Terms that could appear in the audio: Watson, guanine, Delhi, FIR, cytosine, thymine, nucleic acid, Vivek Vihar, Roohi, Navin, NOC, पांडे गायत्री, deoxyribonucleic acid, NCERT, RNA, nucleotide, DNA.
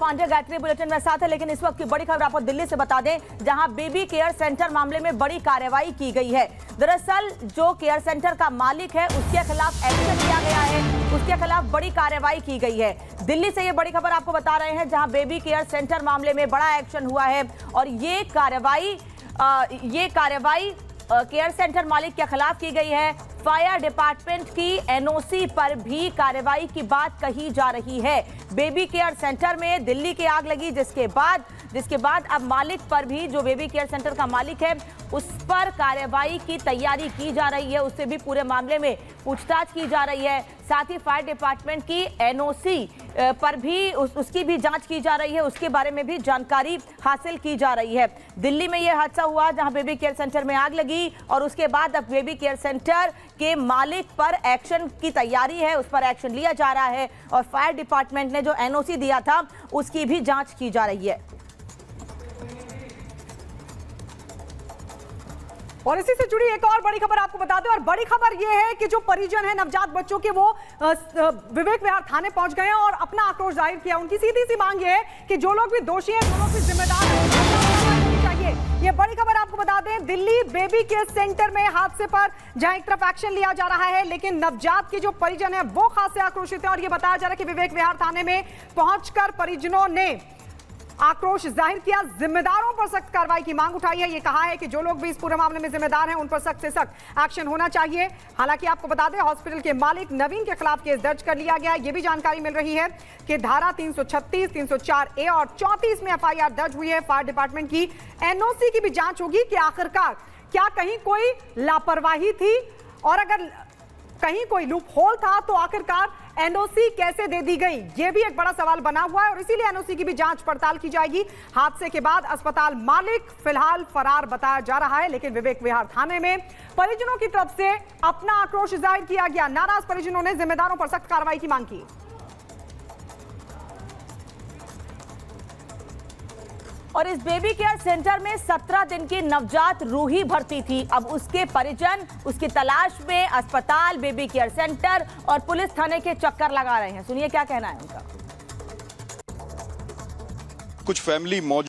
पांडे गायत्री bulletin में साथ है, लेकिन इस वक्त की बड़ी खबर आपको दिल्ली से बता दें, जहां बेबी केयर सेंटर मामले में बड़ी कार्रवाई की गई है। दरअसल जो केयर सेंटर का मालिक है उसके खिलाफ एक्शन लिया गया है, उसके खिलाफ बड़ी कार्रवाई की गई है। दिल्ली से ये बड़ी खबर आपको बता रहे हैं, जहां बेबी केयर सेंटर मामले में बड़ा एक्शन हुआ है और ये कार्रवाई केयर सेंटर मालिक के खिलाफ की गई है। फायर डिपार्टमेंट की एनओसी पर भी कार्रवाई की बात कही जा रही है। बेबी केयर सेंटर में दिल्ली की आग लगी, जिसके बाद अब मालिक पर भी, जो बेबी केयर सेंटर का मालिक है उस पर कार्रवाई की तैयारी की जा रही है, उससे भी पूरे मामले में पूछताछ की जा रही है। साथ ही फायर डिपार्टमेंट की एनओसी पर भी उसकी भी जांच की जा रही है, उसके बारे में भी जानकारी हासिल की जा रही है। दिल्ली में यह हादसा हुआ जहां बेबी केयर सेंटर में आग लगी और उसके बाद अब बेबी केयर सेंटर के मालिक पर एक्शन की तैयारी है, उस पर एक्शन लिया जा रहा है और फायर डिपार्टमेंट ने जो एनओसी दिया था उसकी भी जाँच की जा रही है। और इसी से जुड़ी एक और बड़ी खबर आपको बता दें, और बड़ी खबर यह है कि जो परिजन है नवजात बच्चों के वो विवेक विहार थाने पहुंच गए और अपना आक्रोश जाहिर किया। उनकी सीधी सी मांग ये है कि जो लोग भी दोषी हैं वो लोग भी जिम्मेदार होने चाहिए। ये बड़ी खबर आपको बता दें, दिल्ली बेबी केयर सेंटर में हादसे पर जहां एक तरफ एक्शन लिया जा रहा है, लेकिन नवजात के जो परिजन है वो खासे आक्रोशित है और ये बताया जा रहा है कि विवेक विहार थाने में पहुंचकर परिजनों ने आक्रोश जाहिर किया, जिम्मेदारों पर सख्त कार्रवाई की मांग उठाई है। ये कहा है कि जो लोग भी इस पूरे मामले में जिम्मेदार हैं उन पर सख्त से सख्त एक्शन होना चाहिए। हालांकि आपको बता दें, हॉस्पिटल के मालिक नवीन के खिलाफ केस दर्ज कर लिया गया। ये भी जानकारी मिल रही है कि धारा 336, 304A और 34 में FIR दर्ज हुई है। फायर डिपार्टमेंट की NOC की भी जांच होगी कि आखिरकार क्या कहीं कोई लापरवाही थी और अगर कहीं कोई लूप होल था तो आखिरकार एनओसी कैसे दे दी गई, ये भी एक बड़ा सवाल बना हुआ है और इसीलिए एनओसी की भी जांच पड़ताल की जाएगी। हादसे के बाद अस्पताल मालिक फिलहाल फरार बताया जा रहा है, लेकिन विवेक विहार थाने में परिजनों की तरफ से अपना आक्रोश जाहिर किया गया। नाराज परिजनों ने जिम्मेदारों पर सख्त कार्रवाई की मांग की। और इस बेबी केयर सेंटर में 17 दिन की नवजात रूही भर्ती थी। अब उसके परिजन उसकी तलाश में अस्पताल, बेबी केयर सेंटर और पुलिस थाने के चक्कर लगा रहे हैं। सुनिए क्या कहना है उनका। कुछ फैमिली मौजूद